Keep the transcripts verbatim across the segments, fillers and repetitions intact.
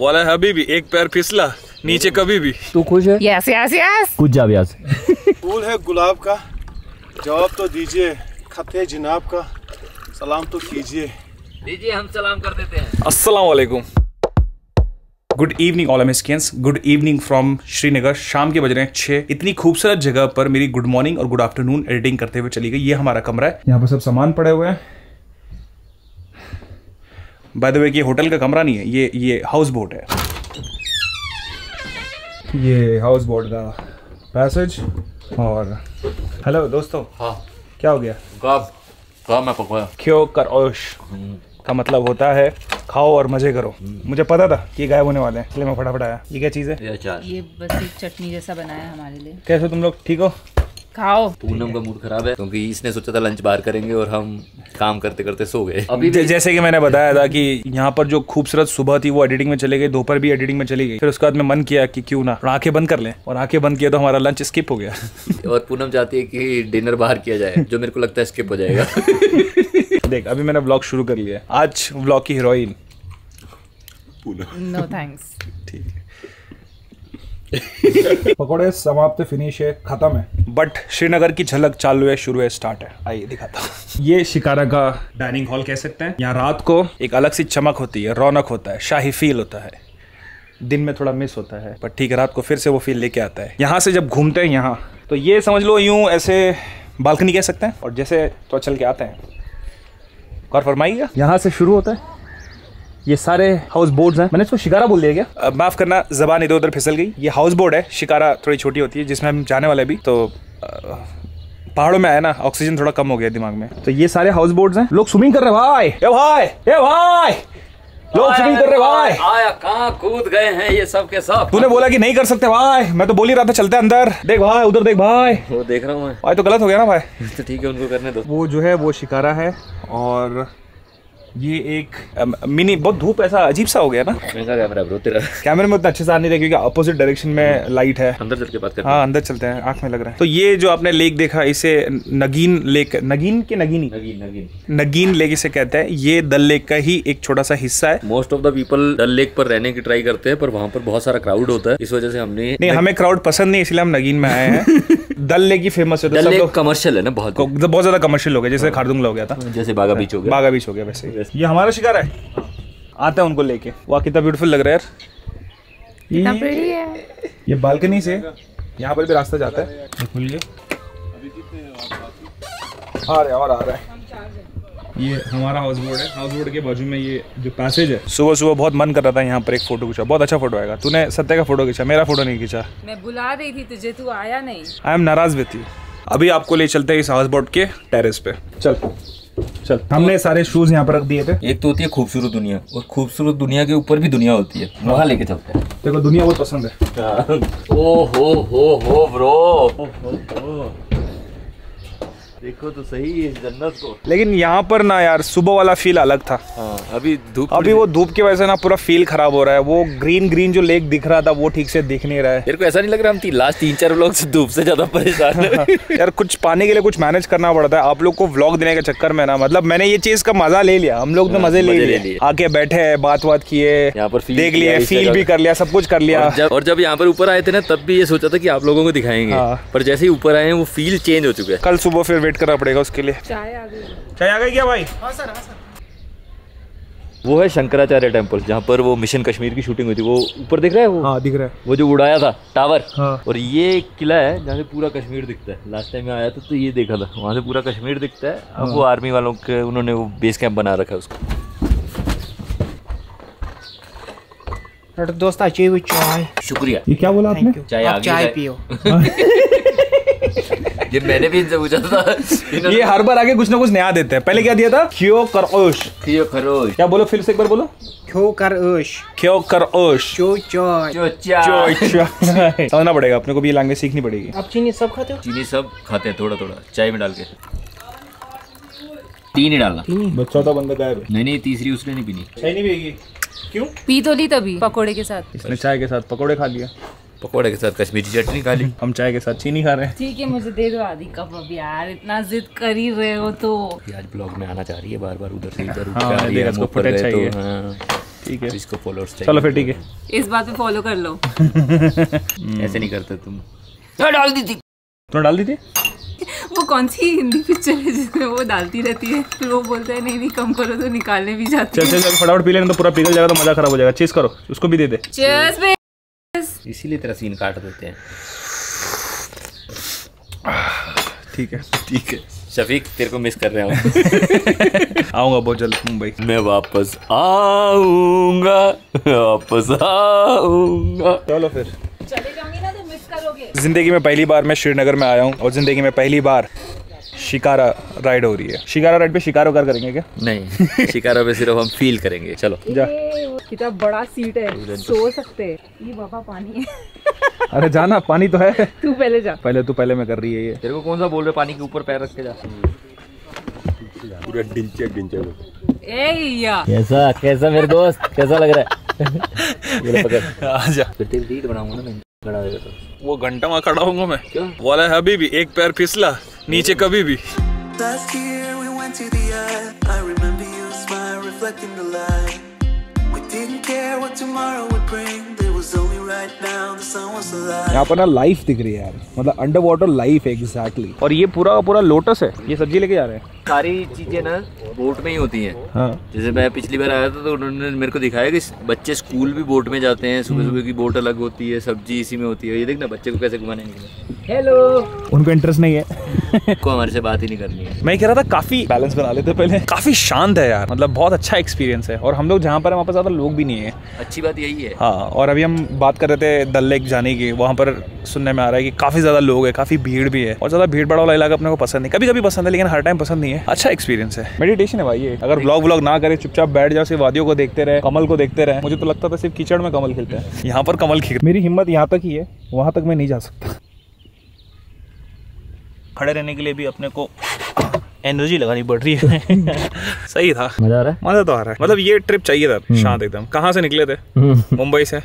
वाला अभी भी एक पैर फिसला नीचे कभी भी। तू खुश है? Yes yes yes. कुछ जा ब्यास। फूल है गुलाब का, जवाब तो दीजिए। खत है जनाब का, सलाम तो कीजिए। दीजिए, हम सलाम कर देते हैं। अस्सलाम वालेकुम। Good evening all Americans, good evening from Srinagar. शाम के बज रहे हैं छः। इतनी खूबसूरत जगह पर मेरी गुड मॉर्निंग और गुड आफ्टरनून एडिटिंग करते हुए चली गई। ये हमारा कमरा है, यहाँ पर सब सामान पड़े हुए हैं। बाय द वे, ये होटल का कमरा नहीं है, ये ये हाउस बोट है। ये हाउस बोट का पैसेज। और हेलो दोस्तों। हाँ, क्या हो गया? गाँव गाँव में पकवाया क्यों कर ओश का मतलब होता है खाओ और मजे करो। मुझे पता था कि गायब होने वाले हैं, इसलिए मैं फटाफट आया। ये क्या चीज़ है? ये अचार। ये बस एक चटनी जैसा बनाया हमारे लिए। कैसे तुम लोग, ठीक हो? खाओ। पूनम का मूड खराब है क्योंकि इसने सोचा था लंच बाहर करेंगे और हम काम करते करते सो गए। अभी जैसे कि मैंने बताया था कि यहाँ पर जो खूबसूरत सुबह थी वो एडिटिंग में चले गई, दोपहर भी एडिटिंग में चली गई। फिर उसके बाद में मन किया कि क्यों ना आंखें बंद कर लें, और आंखें बंद किया तो हमारा लंच स्किप हो गया। और पूनम चाहती है कि डिनर बाहर किया जाए, जो मेरे को लगता है स्किप हो जाएगा। देख, अभी मैंने व्लॉग शुरू कर लिया। आज व्लॉग की हीरोइन पूनम। No thanks. ठीक है। पकौड़े समाप्त, फिनिश है, खत्म है। बट श्रीनगर की झलक चालू है, शुरू है, स्टार्ट है। आइए दिखाता हूँ। ये शिकारा का डाइनिंग हॉल कह सकते हैं। यहाँ रात को एक अलग सी चमक होती है, रौनक होता है, शाही फील होता है। दिन में थोड़ा मिस होता है, पर ठीक है, रात को फिर से वो फील लेके आता है। यहाँ से जब घूमते हैं यहाँ, तो ये समझ लो यूँ ऐसे बालकनी कह सकते हैं। और जैसे तो चल के आते हैं, और फरमाइएगा। यहाँ से शुरू होता है। ये सारे हाउस बोर्ड्स हैं। मैंने इसको शिकारा बोल दिया क्या? माफ़ करना, जबान इधर उधर फिसल गई। ये हाउस बोर्ड है, शिकारा थोड़ी छोटी होती है, जिसमें हम जाने वाले भी। तो आ, पहाड़ों में आया ना, ऑक्सीजन थोड़ा कम हो गया दिमाग में। तो ये सारे हाउस बोर्ड्स हैं। लोग स्विमिंग कर रहे भाई, ए भाई, ए भाई, लोग स्विमिंग कर रहे भाई। आया कहाँ कूद गए हैं ये सब के सब। तूने बोला कि नहीं कर सकते भाई, मैं तो बोल ही रहा था चलते अंदर। देख भाई, उधर देख भाई। वो देख रहा हूँ मैं भाई, तो गलत हो गया ना भाई। तो ठीक है, उनको करने दो। वो जो है वो शिकारा है। और ये एक मिनी, बहुत धूप ऐसा अजीब सा हो गया ना। कैमरा रोते रहा। कैमरे में उतना अच्छे से आ नहीं रहा क्योंकि अपोजिट डायरेक्शन में लाइट है। अंदर चल के बात करते हैं। हाँ, अंदर चलते हैं, आंख में लग रहा है। तो ये जो आपने लेक देखा, इसे नगीन लेक, नगीन के नगीनी नगीन नगीन नगीन लेक इसे कहते हैं। ये दल लेक का ही एक छोटा सा हिस्सा है। Most of the people Dal lake पर रहने की ट्राई करते हैं, पर वहाँ पर बहुत सारा क्राउड होता है। इस वजह से हमने नहीं, हमें क्राउड पसंद नहीं, इसलिए हम नगीन में आए हैं। दल लेक ही फेमस है। दल लेक कमर्शियल है ना, बहुत बहुत ज्यादा कमर्शियल हो गया। जैसे खारदुंगला हो गया था, जैसे बागा बीच हो गया, बागा बीच हो गया वैसे। ये हमारा शिकार है। आते हैं उनको लेके। वाह, कितना ब्यूटीफुल लग रहा है यार। ये, है। ये बालकनी से यहाँ पर भी रास्ता जाता है। आ रहा है और आ रहा है। ये हमारा हाउस बोर्ड है। हाउस बोर्ड के बाजू में ये जो पैसेज है। सुबह सुबह बहुत मन कर रहा था यहाँ पर एक फोटो खींचा, बहुत अच्छा फोटो आएगा। तूने सत्य का फोटो खींचा, मेरा फोटो नहीं खींचा। मैं बुला रही थी तुझे, तू आया नहीं। आई एम नाराज विद यू। अभी आपको ले चलते हैं इस हाउस बोर्ड के टेरेस पे। चल चल। हमने सारे शूज यहाँ पर रख दिए थे। एक तो होती है खूबसूरत दुनिया, और खूबसूरत दुनिया के ऊपर भी दुनिया होती है, वहाँ लेके चलते हैं। देखो, दुनिया बहुत पसंद है। ओ हो हो हो ब्रो, देखो तो सही इस जन्नत को। लेकिन यहाँ पर ना यार, सुबह वाला फील अलग था। हाँ, अभी धूप अभी वो धूप की वजह से ना पूरा फील खराब हो रहा है। वो ग्रीन ग्रीन जो लेक दिख रहा था वो ठीक से दिख नहीं रहा है। तेरे को ऐसा नहीं लग रहा हम लास्ट तीन चार व्लॉग से धूप से ज्यादा परेशान है? यार, कुछ पाने के लिए कुछ मैनेज करना पड़ता है। आप लोग को व्लॉग देने के चक्कर में ना, मतलब मैंने ये चीज का मजा ले लिया। हम लोग तो मजे ले लिए, आके बैठे, बात बात किए, यहाँ पर देख लिए, फील भी कर लिया, सब कुछ कर लिया। और जब यहाँ पर ऊपर आए थे ना, तब भी ये सोचा था कि आप लोगों को दिखाएंगे, पर जैसे ही ऊपर आए वो फील चेंज हो चुका है। कल सुबह फिर करना पड़ेगा उसके लिए। चाय आ गई, चाय आ गई क्या भाई? हाँ सर, हाँ सर। वो है शंकराचार्य टेम्पल, जहाँ पर वो मिशन कश्मीर की शूटिंग हुई थी। वो ऊपर दिख रहा है वो? हाँ, दिख रहा है। वो जो उड़ाया था टावर। हाँ। और ये किला है जहाँ से पूरा कश्मीर दिखता है। लास्ट टाइम मैं आया था तो ये देखा था, वहाँ से पूरा कश्मीर दिखता है। अब हाँ। वो आर्मी वालों के, उन्होंने वो बेस कैंप बना रखा है उसको। दोस्त, चाय। शुक्रिया। ये क्या बोला आपने? चाय पियो। ये मैंने भी इनसे पूछा था। ये हर बार आगे कुछ ना कुछ नया देते हैं। पहले क्या दिया था? क्यों करोश, क्यों करोश। क्या बोलो? फिर से एक बार बोलो। क्यों करोश, क्यों करोश। चो चाय, चो चाय, चो चाय। समझना पड़ेगा अपने को भी, ये लैंग्वेज सीखनी पड़ेगी। आप चीनी सब खाते हो? चीनी सब खाते हैं, थोड़ा थोड़ा चाय में डाल के। तीन ही डालना। बच्चा था बंदा गायब। नहीं नहीं, तीसरी उसने नहीं पीनी। चाय नहीं पिएगी? क्यों? पी तो ली तभी, पकौड़े के साथ। इसने चाय के साथ पकौड़े खा लिया, पकोड़े के साथ कश्मीरी चटनी खा ली। हम चाय के साथ चीनी खा रहे हैं। ठीक है, मुझे दे दो आधी कप। अब यार इतना जिद कर ही रहे हो तो। आज ब्लॉग में आना चाह रही है बार बार, उधर से इधर। हाँ, ठीक है, तो इसको फॉलोअर्स चाहिए। चलो फिर ठीक है, इस बात पे फॉलो कर लो। ऐसे नहीं करते तुम। डाल दी थी, तुम डाल दी थी। वो कौन सी हिंदी पिक्चर है जिसमें वो डालती रहती है, फिर वो बोलता है नहीं नहीं कम करो, तो निकालने भी जाती है। चल चल फटाफट पी लेना, तो पूरा पिघल जाएगा, तो मजा खराब हो जाएगा। चीज करो, उसको भी दे दे। चीज, इसीलिए तेरा सीन काट देते हैं। ठीक है ठीक है। शफीक तेरे को मिस कर रहे हैं। आऊंगा बहुत जल्द मुंबई, मैं वापस आऊंगा, वापस आऊंगा। चलो फिर चले जाऊंगी ना, तो मिस करोगे। जिंदगी में पहली बार मैं श्रीनगर में आया हूँ, और जिंदगी में पहली बार शिकारा राइड हो रही है। शिकारा राइड पे शिकार वगैरह करेंगे क्या? नहीं, शिकारा पे सिर्फ हम फील करेंगे। चलो जा। कितना बड़ा सीट है, सो सकते हैं। ये बाबा पानी है। अरे जाना, पानी तो है। तू पहले जा, पहले तू पहले मैं कर रही है ये। तेरे को कौन सा बोल रहे, पानी के ऊपर पैर रख के जा। पूरा डिंचे डिंचे। ए या कैसा कैसा मेरे दोस्त, कैसा लग रहा है? वो घंटा वहाँ खड़ा होऊंगा मैं। क्या वाला है, अभी भी एक पैर फिसला नीचे कभी भी। यहाँ पर ना लाइफ दिख रही है यार, मतलब अंडर वाटर लाइफ है एग्जैक्टली। और ये पूरा पूरा लोटस है। ये सब्जी लेके जा रहे हैं, सारी चीजें ना बोट में ही होती हैं। हाँ। जैसे मैं पिछली बार आया था तो उन्होंने मेरे को दिखाया कि बच्चे स्कूल भी बोट में जाते हैं। सुबह सुबह की बोट अलग होती है, सब्जी इसी में होती है। ये देखना बच्चे को कैसे घुमाने निकले। हेलो, उनको इंटरेस्ट नहीं है। को हमारे से बात ही नहीं करनी है। मैं कह रहा था काफी बैलेंस बना लेते पहले। काफी शांत है यार, मतलब बहुत अच्छा एक्सपीरियंस है। और हम लोग जहाँ पर है वहाँ पर ज्यादा लोग भी नहीं है, अच्छी बात यही है। हाँ, और अभी हम बात कर रहे थे दल लेक जाने की, वहाँ पर सुनने में आ रहा है कि काफी ज्यादा लोग है, काफी भीड़ भी है। और ज्यादा भीड़ भाड़ वाला इलाका अपने को पसंद नहीं, कभी कभी पसंद है लेकिन हर टाइम पसंद नहीं। अच्छा एक्सपीरियंस है, मेडिटेशन है भाई ये। अगर व्लॉग व्लॉग ना करे, चुपचाप बैठ जाओ, सिर्फ वादियों को देखते रहे, कमल को देखते रहे। मुझे तो लगता था सिर्फ कीचड़ में कमल खिलते हैं। यहाँ पर कमल खिल। मेरी हिम्मत यहाँ तक ही है, वहाँ तक मैं नहीं जा सकता। खड़े रहने के लिए भी अपने को एनर्जी लगानी पड़ रही है। सही था, मजा आ रहा है। मजा तो आ रहा है, मतलब ये ट्रिप चाहिए था। शांत एकदम। कहाँ से निकले थे? मुंबई से,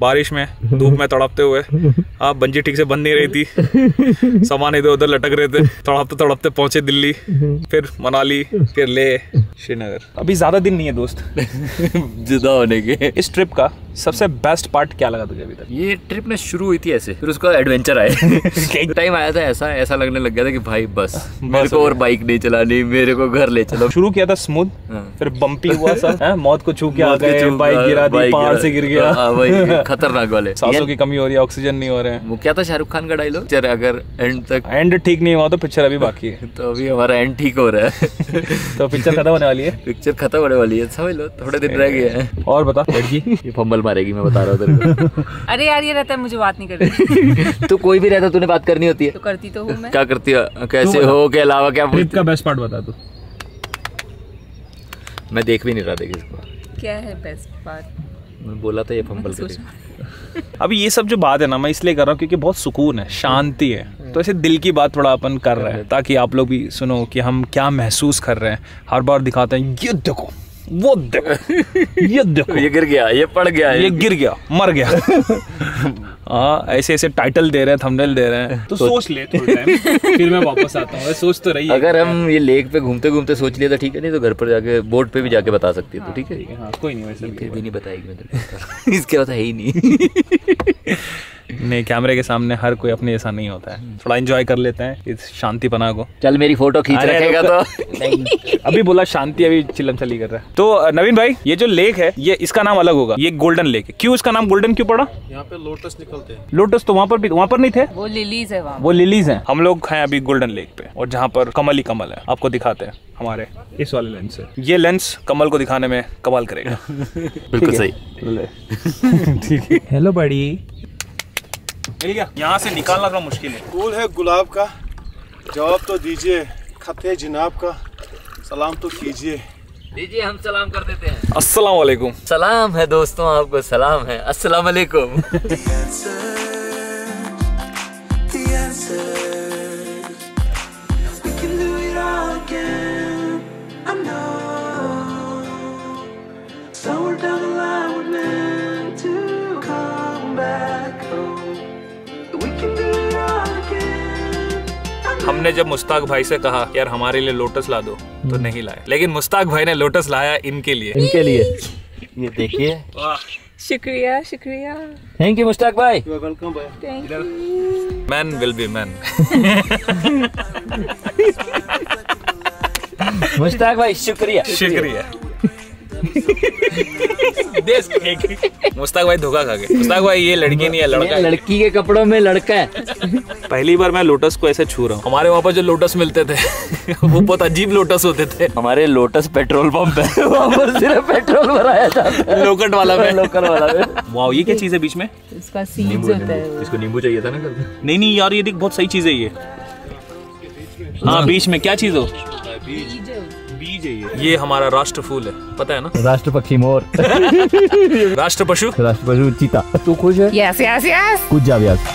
बारिश में, धूप में तड़पते हुए। आप बंजी ठीक से बन नहीं रही थी, सामान इधर उधर लटक रहे थे। तड़पते तड़पते पहुंचे दिल्ली, फिर मनाली, फिर ले, श्रीनगर। अभी ज्यादा दिन नहीं है दोस्त जुदा होने के। इस ट्रिप का सबसे बेस्ट पार्ट क्या लगा तुझे अभी तक? ये ट्रिप ने शुरू हुई थी ऐसे, फिर उसका एडवेंचर आया। टाइम आया था ऐसा ऐसा लगने लग गया था कि भाई बस, मेरे को और बाइक नहीं चलानी, मेरे को घर ले चलो। शुरू किया था स्मूथ, फिर बम्पी हुआ सब, मौत को छू के आ गए, बाइक गिरा दी, पहाड़ से गिर गया, खतरनाक वाले। सांसों की कमी हो रही है, ऑक्सीजन नहीं हो रहे हैं। वो क्या था शाहरुख खान का डायलॉग, पिक्चर अगर एंड तक एंड ठीक नहीं हुआ तो पिक्चर अभी बाकी है। तो अभी हमारा एंड ठीक हो रहा है, तो पिक्चर खत्म होने वाली है। पिक्चर खत्म होने वाली है, समझ लो, थोड़े दिन रह गए हैं। और बता लड़की फंबल मारेगी, मैं बता रहा हूँ। अरे यार ये रहता है, मुझे बात नहीं करनी। तो कोई भी रहता, तूने बात करनी होती है तो करती तो हूँ मैं। क्या करती है, कैसे हो के अलावा क्या? ट्रिप का बेस्ट पार्ट बता तू। मैं देख भी नहीं रहा था किसको। क्या है बेस्ट पार्ट? मैं बोला था ये फंबल करेगी। अभी ये सब जो बात है ना, मैं इसलिए कर रहा हूँ क्योंकि बहुत सुकून है, शांति है। तो ऐसे दिल की बात थोड़ा अपन कर रहे हैं ताकि आप लोग भी सुनो कि हम क्या महसूस कर रहे हैं। हर बार दिखाते हैं, ये देखो, वो देखो, ये देखो, ये गिर गया, ये पड़ गया, ये गिर गया, मर गया। हाँ, ऐसे ऐसे टाइटल दे रहे हैं, थंबनेल दे रहे हैं। तो सोच ले थोड़ा टाइम, फिर मैं वापस आता हूँ। सोच तो रही है। अगर हम ये लेक पे घूमते घूमते सोच लिया तो ठीक है, नहीं तो घर पर जाके बोट पे भी जाके बता सकती है। तो ठीक है, हाँ, कोई नहीं, वैसे फिर भी नहीं बताएगी। इसके बाद है ही नहीं। नहीं, कैमरे के सामने हर कोई अपने जैसा नहीं होता है, थोड़ा एंजॉय कर लेते हैं इस शांति पना को। चल मेरी फोटो खींच रखेगा तो। अभी बोला शांति, अभी चिलम चली कर रहा है। तो नवीन भाई, ये जो लेक है, ये इसका नाम अलग होगा, ये गोल्डन लेक है। क्यों इसका नाम गोल्डन क्यों पड़ा? यहाँ पे लोटस निकलते हैं। लोटस तो वहाँ पर भी, वहाँ पर नहीं थे, वो लिलीज है, वो लिलीज है। हम लोग हैं अभी गोल्डन लेक पे, और जहाँ पर कमल ही कमल है। आपको दिखाते हैं हमारे इस वाले लेंस से, ये लेंस कमल को दिखाने में कमाल करेगा। बिल्कुल सही, ठीक है। हेलो बड़ी, यहाँ से निकालना थोड़ा मुश्किल है। कूल है गुलाब का, जवाब तो दीजिए, खत है जनाब का, सलाम तो कीजिए। दीजिए, हम सलाम कर देते हैं। अस्सलाम वालेकुम। सलाम है दोस्तों, आपको सलाम है, अस्सलाम वालेकुम। हमने जब मुश्ताक भाई से कहा यार हमारे लिए लोटस ला दो, तो नहीं लाए, लेकिन मुश्ताक भाई ने लोटस लाया इनके लिए। इनके लिए ये देखिए। शुक्रिया शुक्रिया, थैंक यू मुश्ताक भाई, वेलकम भाई, thank you. Man will be man. Mushtaq भाई शुक्रिया शुक्रिया। मुश्ताक भाई धोखा खा गए। मुश्ताक भाई ये लड़की नहीं है, लड़का है। लड़की के कपड़ों में लड़का है। पहली बार मैं लोटस को ऐसे छू रहा हूँ। हमारे वहाँ पर जो लोटस मिलते थे वो बहुत अजीब लोटस होते थे। हमारे लोटस पेट्रोल पंप है, वहाँ पर सिर्फ पेट्रोल भराया जाता है। लोकट वाला में, लोकल वाला में। वाह, ये क्या चीज है बीच में? इसका सीड्स होता है। इसको नींबू चाहिए था ना। नहीं नहीं यार, ये देख बहुत सही चीज है ये। हाँ, बीच में क्या चीज हो? बीज है ये। ये हमारा राष्ट्र फूल है, पता है ना? राष्ट्र पक्षी मोर। राष्ट्र पशु राष्ट्र पशु चीता। तू खुश है? Yes yes yes. कुछ जा भी आज।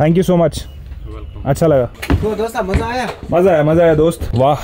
थैंक यू सो मच, अच्छा लगा। तो दोस्त मजा आया? मजा आया मजा आया दोस्त। वाह,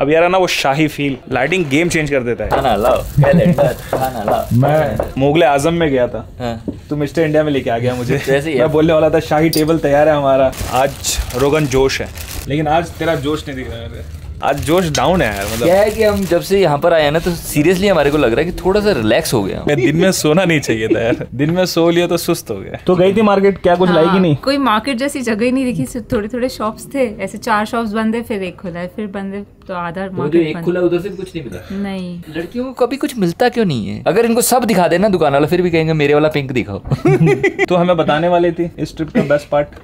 अब यार ना वो शाही फील, लाइटिंग गेम चेंज कर देता है। खाना लाओ, खाना लाओ। मैं मुगले आजम में गया था, हाँ। तो मिस्टर इंडिया में लेके आ गया मुझे। मैं बोलने वाला था शाही टेबल तैयार है हमारा। आज रोगन जोश है, लेकिन आज तेरा जोश नहीं दिख रहा है। आज जोश डाउन है यार। मतलब क्या है कि हम जब से यहाँ पर आए ना, तो सीरियसली हमारे को लग रहा है कि थोड़ा सा रिलैक्स हो गया। दिन में सोना नहीं चाहिए था यार। दिन में सो लिया तो सुस्त हो गया। तो गई थी मार्केट, क्या कुछ हाँ, लाएगी नहीं? कोई मार्केट जैसी जगह ही नहीं दिखी। थोड़े थोड़े शॉप्स थे ऐसे, चार शॉप्स बंद है, फिर एक खुला है, फिर बंद है, तो आधा मार्केट खुला। उधर से भी कुछ नहीं मिला। नहीं, लड़कियों को कभी कुछ मिलता क्यों नहीं है? अगर इनको सब दिखा देना दुकान वाला, फिर भी कहेंगे मेरे वाला पिंक दिखाओ। तो हमें बताने वाले थे इस ट्रिप का बेस्ट पार्ट।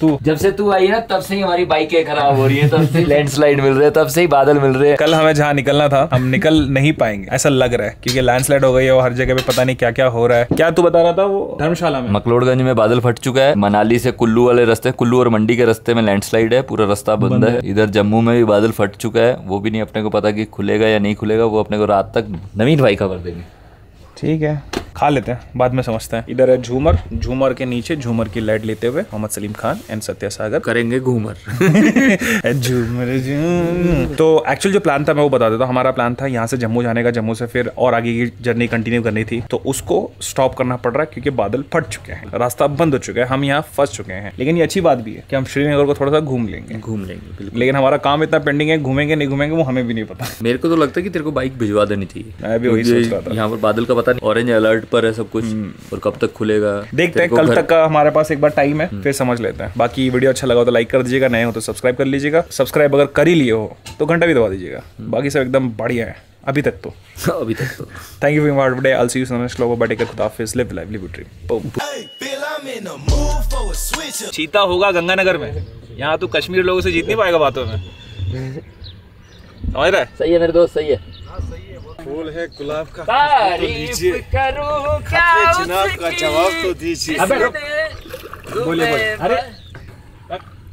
तू जब से तू आई ना, तब से ही हमारी बाइकें खराब हो रही है, तब से लैंडस्लाइड मिल रहे हैं, तब से ही बादल मिल रहे हैं। कल हमें जहाँ निकलना था, हम निकल नहीं पाएंगे ऐसा लग रहा है, क्योंकि लैंडस्लाइड हो गई है और हर जगह पे पता नहीं क्या क्या हो रहा है। क्या तू बता रहा था वो धर्मशाला में? मकलोड़गंज में बादल फट चुका है। मनाली से कुल्लू वाले रास्ते, कुल्लू और मंडी के रास्ते में लैंडस्लाइड है, पूरा रास्ता बंद है। इधर जम्मू में भी बादल फट चुका है, वो भी नहीं अपने को पता की खुलेगा या नहीं खुलेगा। वो अपने को रात तक नवीन भाई खबर देंगे। ठीक है, खा लेते हैं, बाद में समझते हैं। इधर है झूमर, झूमर के नीचे झूमर की लाइट लेते हुए मोहम्मद सलीम खान एंड सत्या सागर करेंगे घूमर। झूमर झूम। तो एक्चुअल जो प्लान था मैं वो बता देता हूँ। हमारा प्लान था यहाँ से जम्मू जाने का, जम्मू से फिर और आगे की जर्नी कंटिन्यू करनी थी, तो उसको स्टॉप करना पड़ रहा है क्योंकि बादल फट चुके हैं, रास्ता बंद हो चुका है, हम यहाँ फंस चुके हैं। लेकिन ये अच्छी बात भी है कि हम श्रीनगर को थोड़ा सा घूम लेंगे। घूम लेंगे, लेकिन हमारा काम इतना पेंडिंग है, घूमेंगे नहीं घूमेंगे वो हमें भी नहीं पता। मेरे को तो लगता है कि तेरे को बाइक भिजवा देनी थी। मैं भी वही सोच रहा था, यहाँ पर बादल का पता नहीं, ऑरेंज अलर्ट पर है सब कुछ, और कब तक खुलेगा देखते हैं। कल तक का हमारे पास एक बार टाइम है, फिर समझ लेते हैं। बाकी वीडियो अच्छा लगा तो लाइक कर दीजिएगा, नए हो तो सब्सक्राइब कर लीजिएगा, सब्सक्राइब अगर कर ही लिए हो तो घंटा भी दबा दीजिएगा। बाकी सब एकदम बढ़िया है अभी तक तो। अभी तक तो thank you for today, I will see you next vlog. Bye, take care, खुदा हाफिज़, लिव लाइवली ड्रीम। चीता होगा गंगानगर में, यहाँ तो कश्मीर लोगों से जीत नहीं पाएगा बातों में। समझ रहा है? सही है मेरे दोस्त, सही है। फूल है गुलाब का, दीजिए जवाब तो दीजिए। अबे बोलिए बोलिए। अरे